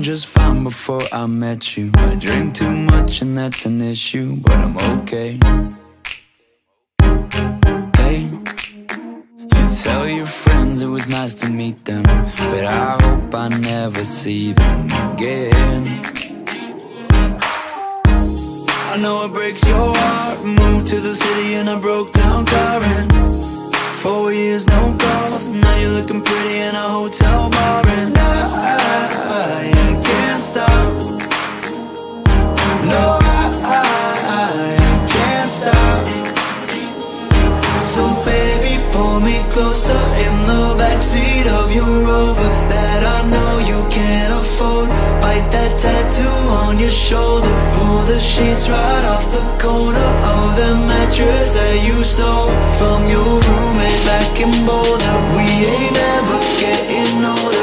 doing just fine before I met you. I drink too much and that's an issue, but I'm okay. Hey, you tell your friends it was nice to meet them, but I hope I never see them again. I know it breaks your heart. Moved to the city in a broke down car and 4 years, no calls. Now you're looking pretty in a hotel bar. And I can't stop. No, I can't stop. So baby, pull me closer in the backseat of your Rover that I know you can't afford. Bite that tattoo on your shoulder. Pull the sheets right off the corner of the mattress that you stole from your roommate back in Boulder. We ain't ever getting older.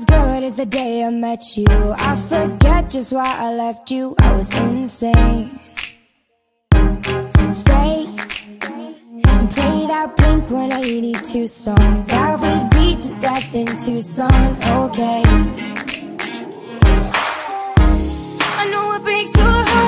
As good as the day I met you, I forget just why I left you. I was insane. Stay and play that Blink-182 song that we beat to death in Tucson. Okay, I know it breaks your heart.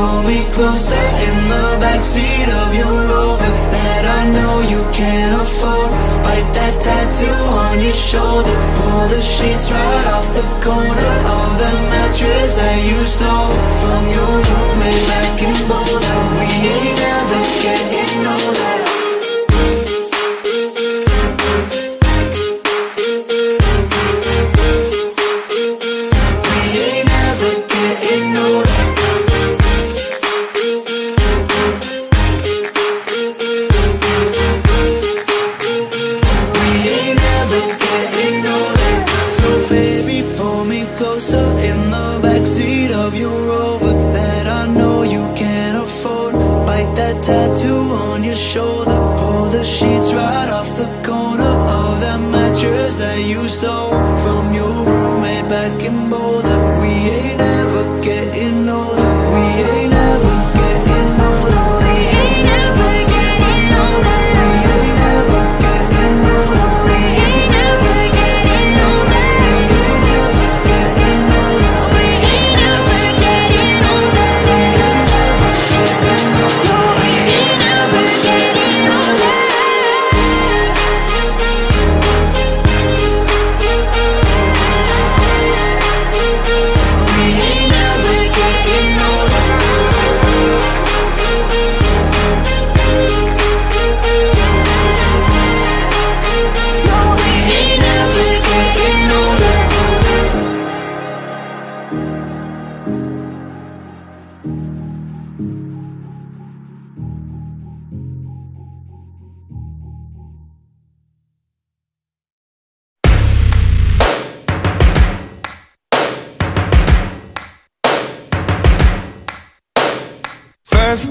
Pull me closer in the backseat of your Rover that I know you can't afford. Bite that tattoo on your shoulder. Pull the sheets right off the corner of the mattress that you stole from your roommate back in Boulder. We ain't ever getting older. Shoulder, pull the sheets right off the corner of that mattress that you stole from your roommate back in Boulder. We ain't ever getting older. We ain't ever getting older. We ain't ever getting older. We ain't ever getting older. We ain't ever getting older. We ain't ever getting older. We ain't ever getting older. We ain't ever getting older. We ain't ever. First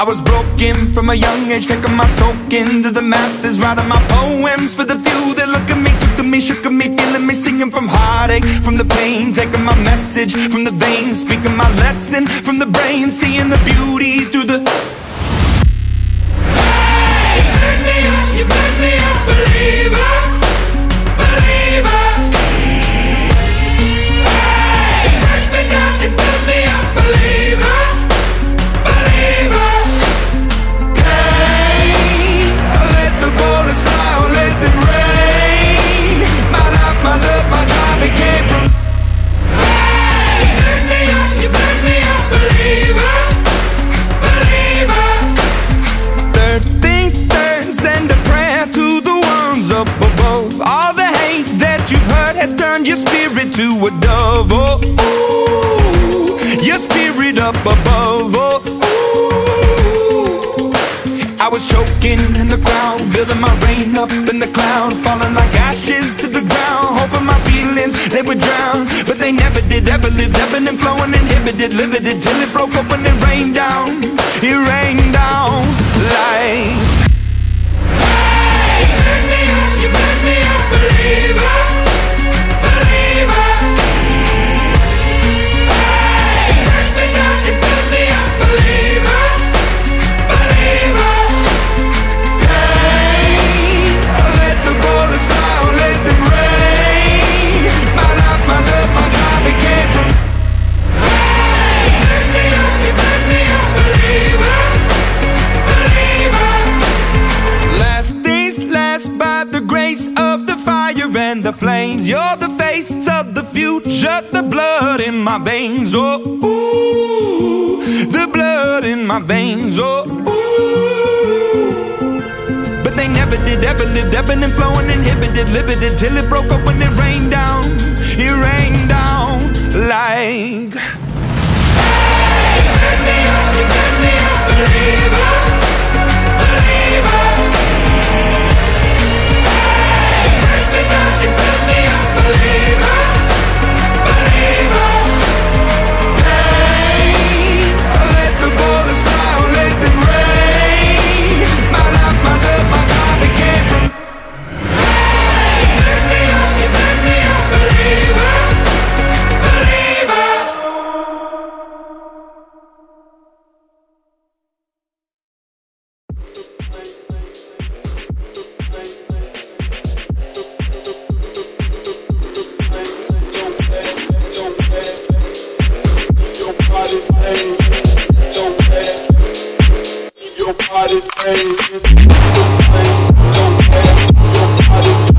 I was broken from a young age, taking my soak into the masses, writing my poems for the few that look at me, took to me, shook at me, feeling me, singing from heartache, from the pain, taking my message from the veins, speaking my lesson from the brain, seeing the beauty through the... Hey, you burn me up, believer, believer. Hey, you burn me up, believer, believer. Ascend your spirit to a dove, oh, ooh, your spirit up above, oh, ooh. I was choking in the crowd, building my rain up in the cloud, falling like ashes to the ground, hoping my feelings, they would drown, but they never did, ever lived, ebbing and flowing, inhibited, limited, till it broke open and rained down, it rained down like... Believer, believer. Hey, hurt me now, you build me up. Believer, believer. Hey, let the bullets fly, let them rain. My life, my love, my God, it came from. Hey, hurt me up, you build me up. Believer, believer. Last days, last by the grace of the fire and the flames, you're the face of the future, the blood in my veins, oh, ooh, the blood in my veins, oh, ooh. But they never did, ever lived, ebbing and flowing, inhibited, limited, till it broke up when it rained down like... Hey, you turn me up, believer, believer. Believer, believer. Hey, let the bullets fly, let them rain. My life, my love, my God, it came from. Hey, you turn me up, believer, believer. Don't care, don't care.